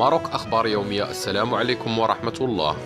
ماروك أخبار يومية. السلام عليكم ورحمة الله.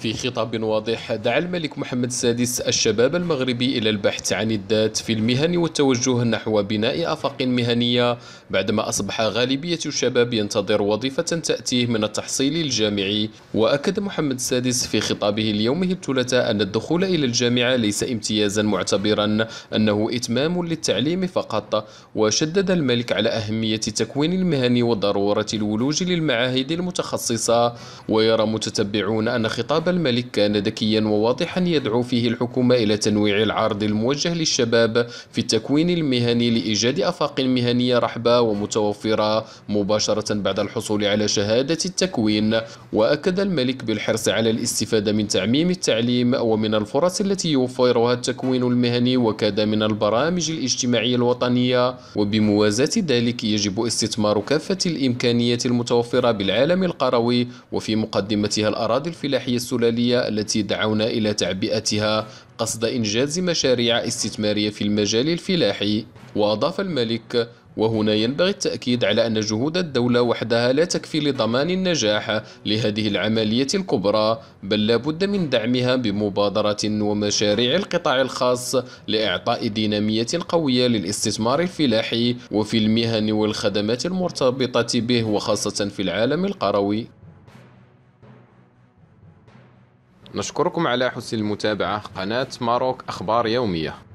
في خطاب واضح دعا الملك محمد السادس الشباب المغربي إلى البحث عن الذات في المهن والتوجه نحو بناء آفاق مهنية، بعدما أصبح غالبية الشباب ينتظر وظيفة تأتيه من التحصيل الجامعي. وأكد محمد السادس في خطابه ليومه الثلاثاء أن الدخول إلى الجامعة ليس امتيازا، معتبرا أنه إتمام للتعليم فقط. وشدد الملك على أهمية تكوين المهن وضرورة الولوج للمعاهد المتخصصة. ويرى متتبعون أن خطاب الملك كان ذكيا وواضحا، يدعو فيه الحكومة إلى تنويع العرض الموجه للشباب في التكوين المهني لإيجاد آفاق مهنية رحبة ومتوفرة مباشرة بعد الحصول على شهادة التكوين. وأكد الملك بالحرص على الاستفادة من تعميم التعليم ومن الفرص التي يوفرها التكوين المهني وكذا من البرامج الاجتماعية الوطنية، وبموازاة ذلك يجب استثمار كافة الإمكانيات المتوفرة بالعالم القروي وفي مقدمتها الأراضي الفلاحية السلالية التي دعونا إلى تعبئتها قصد إنجاز مشاريع استثمارية في المجال الفلاحي. وأضاف الملك: وهنا ينبغي التأكيد على أن جهود الدولة وحدها لا تكفي لضمان النجاح لهذه العملية الكبرى، بل لا بد من دعمها بمبادرات ومشاريع القطاع الخاص لإعطاء دينامية قوية للاستثمار الفلاحي وفي المهن والخدمات المرتبطة به، وخاصة في العالم القروي. نشكركم على حسن المتابعة. قناة ماروك أخبار يومية.